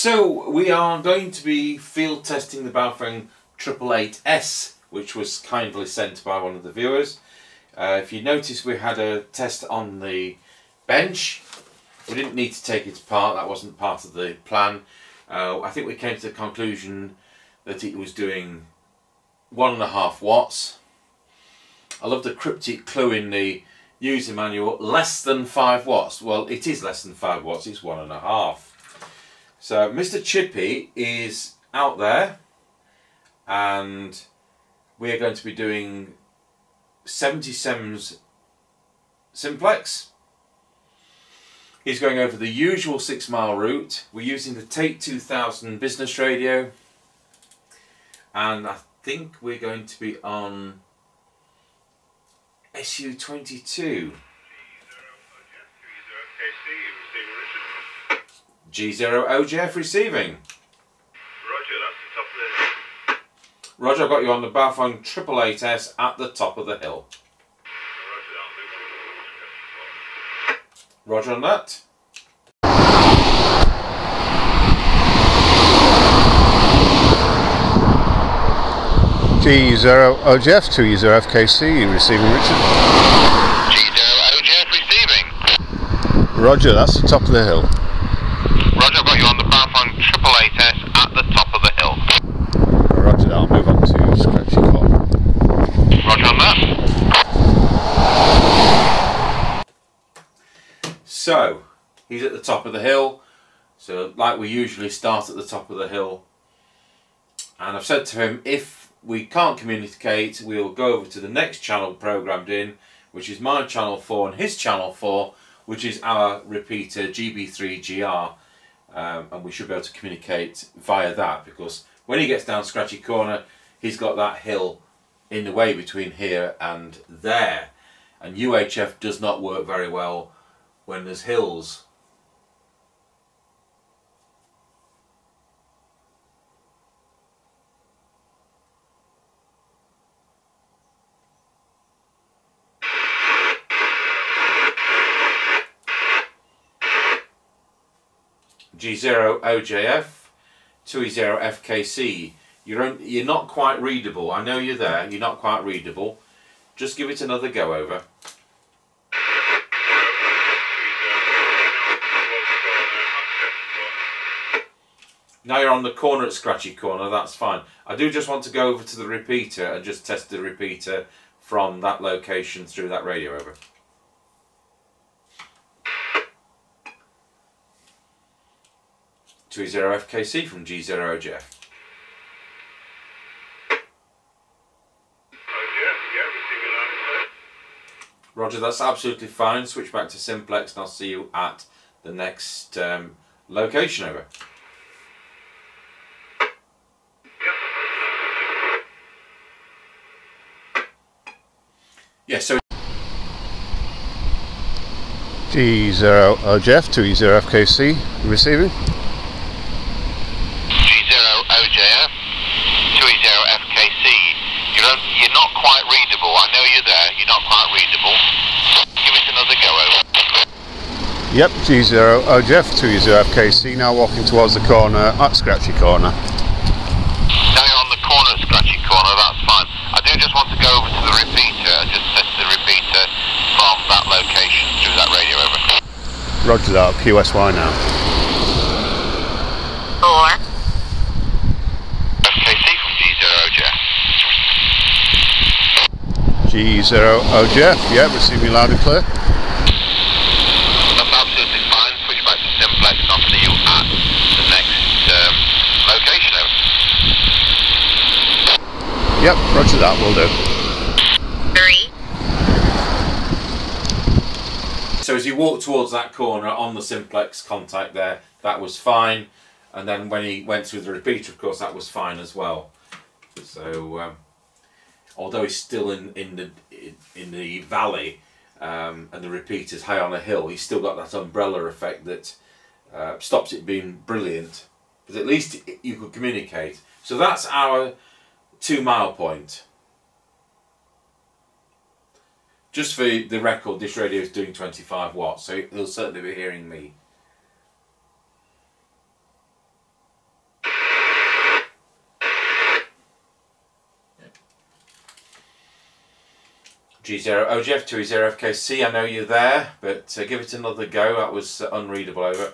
So we are going to be field testing the Baofeng 888S, which was kindly sent by one of the viewers. If you notice, we had a test on the bench. We didn't need to take it apart, that wasn't part of the plan. I think we came to the conclusion that it was doing 1.5 watts. I love the cryptic clue in the user manual, less than 5 watts. Well, it is less than 5 watts, it's 1.5. So Mr. Chippy is out there, and we are going to be doing 70 sems simplex. He's going over the usual 6 mile route. We're using the Tait 2000 business radio, and I think we're going to be on SU 22. G0OGF receiving. Roger, that's the top of the hill. Roger, I've got you on the Baofeng 888S at the top of the hill. Roger on that. G0OGF 2E0FKC receiving, Richard. G0OGF receiving. Roger, that's the top of the hill. Roger, I've got you on the Baofeng 888S at the top of the hill. Roger, I'll move on to scratchy call. Roger on that. So, he's at the top of the hill. So, like we usually start at the top of the hill. And I've said to him, if we can't communicate, we'll go over to the next channel programmed in, which is my channel 4 and his channel 4, which is our repeater GB3GR, and we should be able to communicate via that, because when he gets down Scratchy Corner, he's got that hill in the way between here and there, and UHF does not work very well when there's hills. G0OJF 2E0FKC, you're not quite readable. I know you're there, you're not quite readable. Just give it another go over. Now you're on the corner at Scratchy Corner, that's fine. I do just want to go over to the repeater and just test the repeater from that location through that radio over. G0FKC from G0OGF. OGF, Roger, that's absolutely fine. Switch back to Simplex and I'll see you at the next location over. Yes, so G0OGF to E0FKC receiving. Yep, G0OGF 2E0FKC now walking towards the corner at Scratchy Corner. Now you're on the corner at Scratchy Corner, that's fine. I do just want to go over to the repeater and just test the repeater from that location through that radio over. Roger that, QSY now. 4. FKC from G0OGF. G0OGF, yeah, receive me loud and clear. Yep, roger that, will do. 3. So as you walk towards that corner on the simplex contact there, that was fine. And then when he went through the repeater, of course, that was fine as well. So, although he's still in the valley and the repeater's high on a hill, he's still got that umbrella effect that stops it being brilliant. But at least you could communicate. So that's our 2 mile point. Just for the record, this radio is doing 25 watts, so he'll certainly be hearing me. G0OGF, 2E0FKC, I know you're there, but give it another go. That was unreadable, over.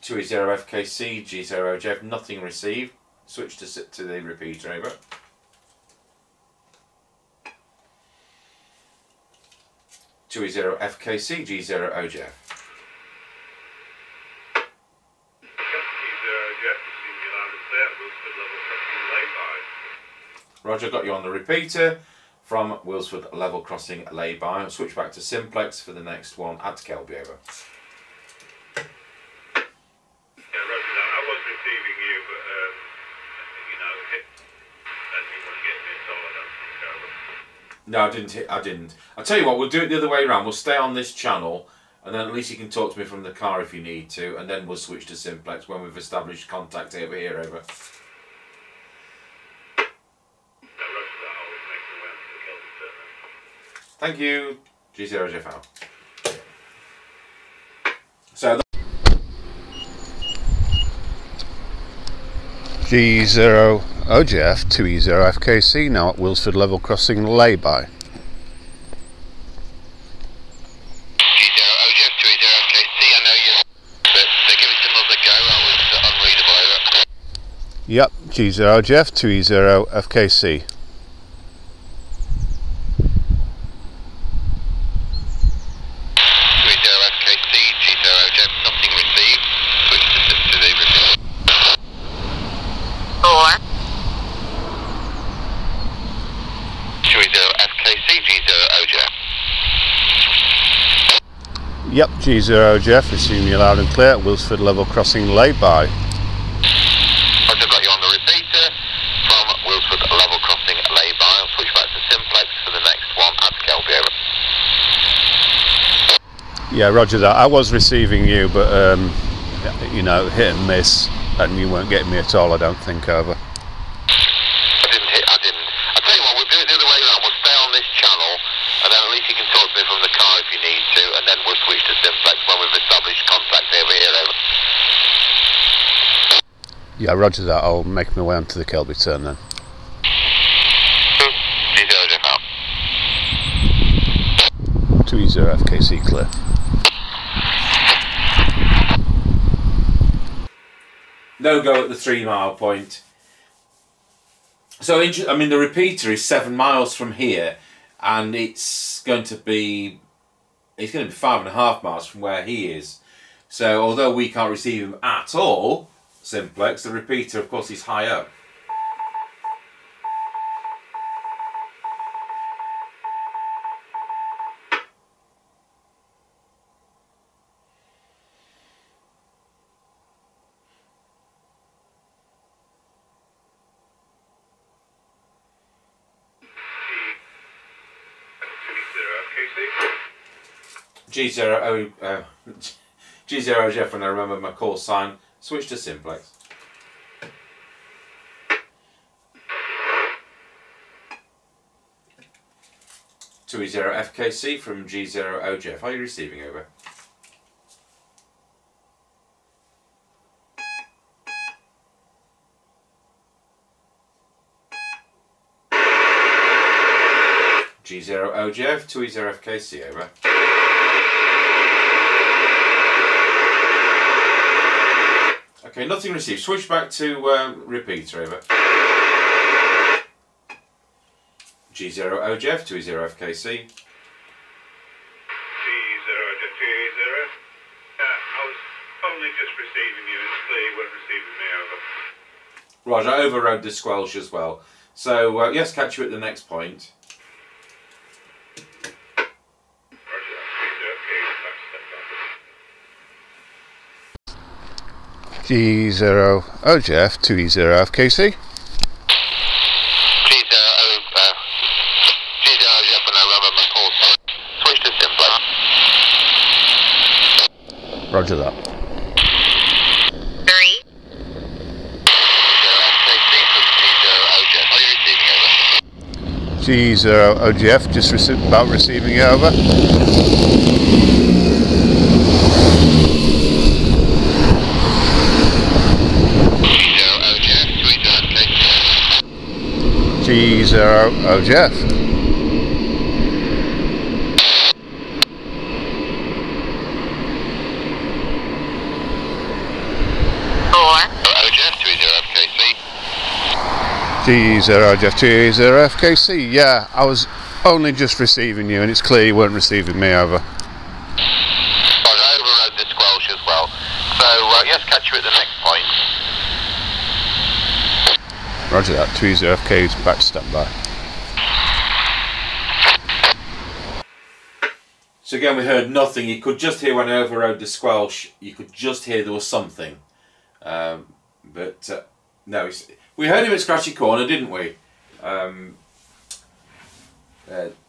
Two E0FKC, G0OJF, nothing received. Switch to the repeater, over. Two E0FKC, G0OJF. Roger, got you on the repeater from Wilsford Level Crossing Lay-By. I'll switch back to Simplex for the next one at Kelby, over. Yeah, Roger, I was receiving you, but you know, I didn't want to get this, so I don't think I was. No, I didn't. I'll tell you what, we'll do it the other way around. We'll stay on this channel, and then at least you can talk to me from the car if you need to, and then we'll switch to Simplex when we've established contact over here, over. Thank you, G0OJF out. So G0OJF 2E0FKC now at Wilsford Level Crossing Lay-By. G0OJF 2E0FKC, I know you, but they give it another go. I was unreadable, over. Yep, G0OJF 2E0FKC. Yep, G0OJF, assume you're loud and clear at Wilsford Level Crossing Lay-By. I've got you on the repeater from Wilsford Level Crossing Lay-By. I'll switch back to Simplex for the next one at Kelby, over. Yeah, roger that. I was receiving you, but, you know, hit and miss, and you weren't getting me at all, I don't think, over. Yeah, roger that. I'll make my way onto the Kelby turn then. G0OJF out. 2E0FKC clear. No go at the 3 mile point. So, I mean, the repeater is 7 miles from here, and it's going to be 5.5 miles from where he is. So, although we can't receive him at all, Simplex, the repeater, of course, is high up. G0OJF, and I remember my call sign. Switch to Simplex. To 2E0FKC from G0OJF. Are you receiving, over? G0OJF, 2E0FKC, over. Okay, nothing received. Switch back to repeater, over. G0OJF, 2E0FKC. G0OJF, 2E0. I was only just receiving you, and clearly you weren't receiving me, over. Roger, I overrode the squelch as well. So, yes, catch you at the next point. G0OJF, 2E0FKC. G0OJF, and I remember my call sign. Switch to Simplex. Roger that. 3. G0OJF, just about receiving it, over. G0OGF. G0OJF, G0FKC, yeah, I was only just receiving you and it's clear you weren't receiving me, over. Well, I overrode this Welsh as well, so yes, catch you at the next point. Roger that, 2E0FK is back to standby. So again, we heard nothing. You could just hear when I overrode the squelch, you could just hear there was something, but no, it's... We heard him at Scratchy Corner, didn't we?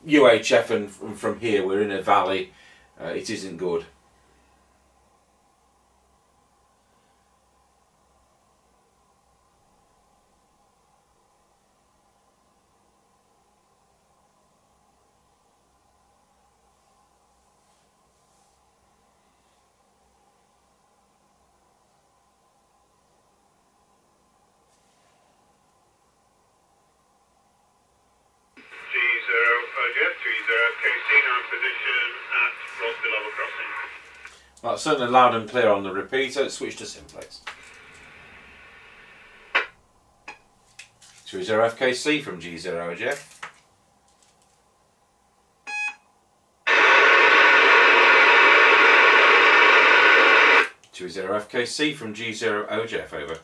UHF and from here we're in a valley. It isn't good. Well, it's certainly loud and clear on the repeater. Let's switch to simplex. 2E0FKC from G0OJF. G0FKC from G0OJF, over.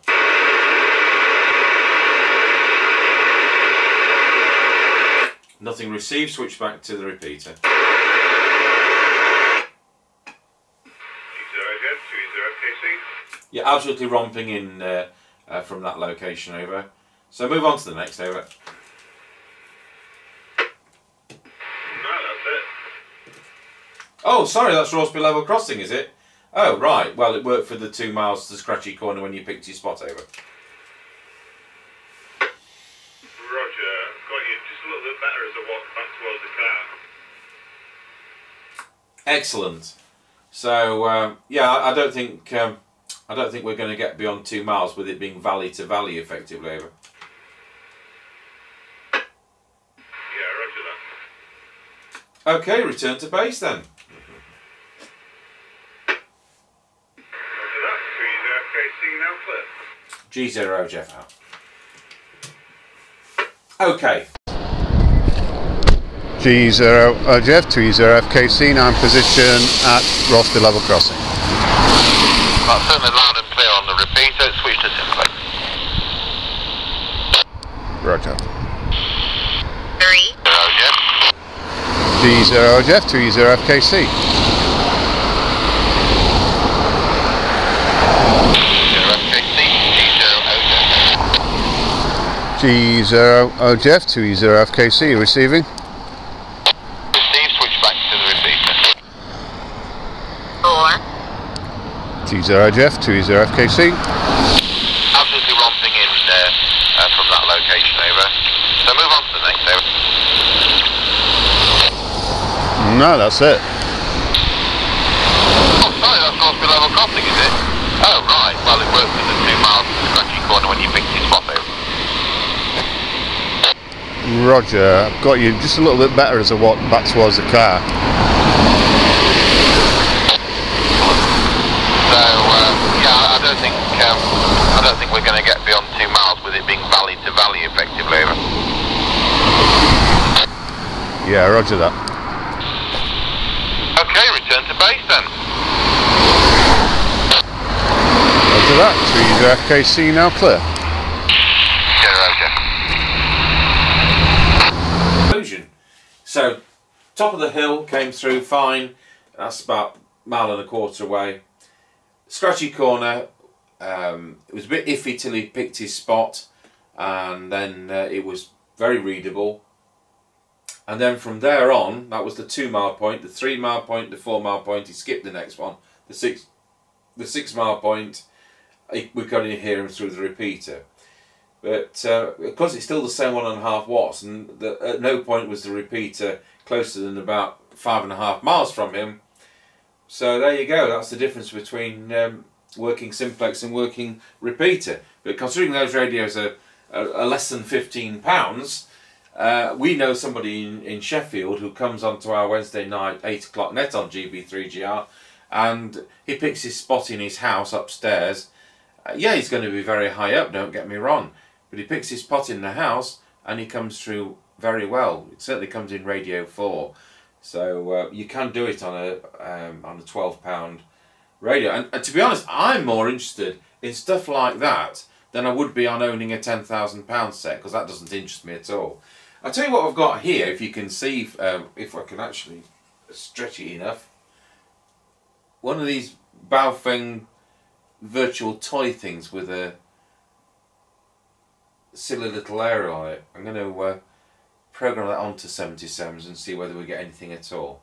Nothing received, switch back to the repeater. You're absolutely romping in from that location, over. So move on to the next, over. No, that's it. Oh, sorry, that's Roresby Level Crossing, is it? Oh, right. Well, it worked for the 2 miles to the Scratchy Corner when you picked your spot, over. Roger. Got you just a little bit better as I walk back towards the car. Excellent. So, yeah, I don't think we're going to get beyond 2 miles with it being valley to valley, effectively, over. Yeah, roger that. Okay, return to base then. Roger that, 2E0FKC now clear. G0OJF out. Okay. G0OJF, 2E0FKC now in position at Roresby Level Crossing. Well, certainly loud and clear on the repeater, switch to simplex. Roger. 3E0OJF. G0OJF, 2E0FKC. G0OJF, G0OJF, 2E0FKC, receiving. G0OJF, 2E0FKC. Absolutely romping in from that location, over. So move on to the next, over. No, that's it. Oh, sorry, that's Roresby Level Crossing, is it? Oh, right. Well, it works in the 2 miles from the Scratchy Corner when you picked your spot, over. Roger. I've got you just a little bit better as I walk back towards the car. I don't think we're going to get beyond 2 miles with it being valley to valley, effectively, over. Yeah, roger that. Okay, return to base then. Roger that, 2E0FKC now clear. Yeah, roger. Conclusion. So, top of the hill came through fine, that's about 1.25 miles away. Scratchy Corner, it was a bit iffy till he picked his spot, and then it was very readable. And then from there on, that was the 2 mile point, the 3 mile point, the 4 mile point. He skipped the next one, the six mile point. We couldn't hear him through the repeater, but because it's still the same 1.5 watts, and at no point was the repeater closer than about 5.5 miles from him. So there you go. That's the difference between working simplex and working repeater. But considering those radios are less than £15, we know somebody in Sheffield who comes onto our Wednesday night 8 o'clock net on GB3GR, and he picks his spot in his house upstairs. Yeah, he's going to be very high up, don't get me wrong, but he picks his spot in the house and he comes through very well. It certainly comes in Radio 4. So you can do it on a £12 radio. And to be honest, I'm more interested in stuff like that than I would be on owning a £10,000 set, because that doesn't interest me at all. I'll tell you what I've got here, if you can see, if I can actually stretch it enough. One of these Baofeng virtual toy things with a silly little aerial on it. I'm going to program that onto 77s and see whether we get anything at all.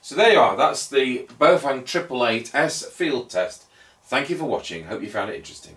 So there you are, that's the Baofeng 888S field test. Thank you for watching, hope you found it interesting.